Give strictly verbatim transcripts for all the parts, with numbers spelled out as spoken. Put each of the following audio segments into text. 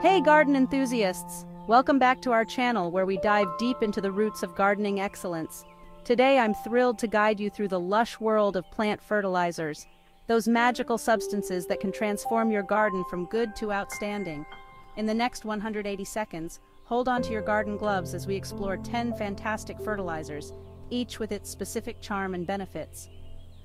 Hey garden enthusiasts! Welcome back to our channel where we dive deep into the roots of gardening excellence. Today I'm thrilled to guide you through the lush world of plant fertilizers, those magical substances that can transform your garden from good to outstanding. In the next one hundred eighty seconds, hold on to your garden gloves as we explore ten fantastic fertilizers, each with its specific charm and benefits.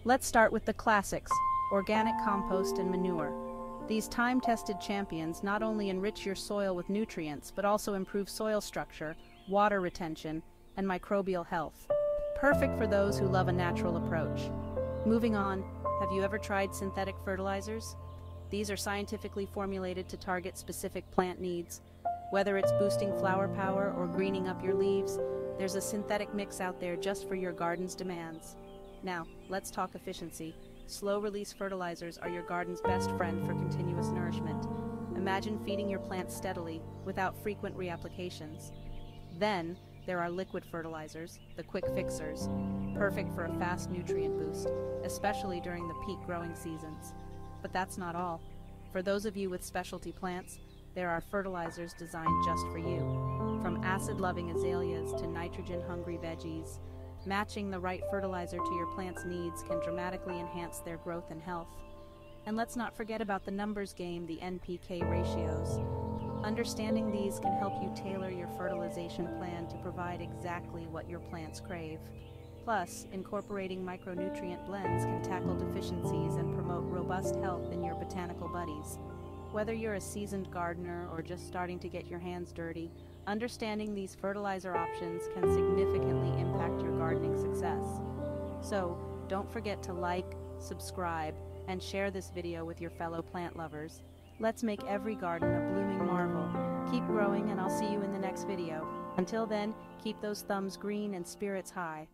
Let's start with the classics, organic compost and manure. These time-tested champions not only enrich your soil with nutrients but also improve soil structure, water retention, and microbial health. Perfect for those who love a natural approach. Moving on, have you ever tried synthetic fertilizers? These are scientifically formulated to target specific plant needs. Whether it's boosting flower power or greening up your leaves, there's a synthetic mix out there just for your garden's demands. Now, let's talk efficiency. Slow-release fertilizers are your garden's best friend for continuous nourishment. Imagine feeding your plants steadily, without frequent reapplications. Then, there are liquid fertilizers, the quick fixers, perfect for a fast nutrient boost, especially during the peak growing seasons. But that's not all. For those of you with specialty plants, there are fertilizers designed just for you. From acid-loving azaleas to nitrogen-hungry veggies, matching the right fertilizer to your plant's needs can dramatically enhance their growth and health. And let's not forget about the numbers game, the N P K ratios. Understanding these can help you tailor your fertilization plan to provide exactly what your plants crave. Plus, incorporating micronutrient blends can tackle deficiencies and promote robust health in your botanical buddies. Whether you're a seasoned gardener or just starting to get your hands dirty, understanding these fertilizer options can significantly impact your gardening success. So, don't forget to like, subscribe, and share this video with your fellow plant lovers. Let's make every garden a blooming marvel. Keep growing, and I'll see you in the next video. Until then, keep those thumbs green and spirits high.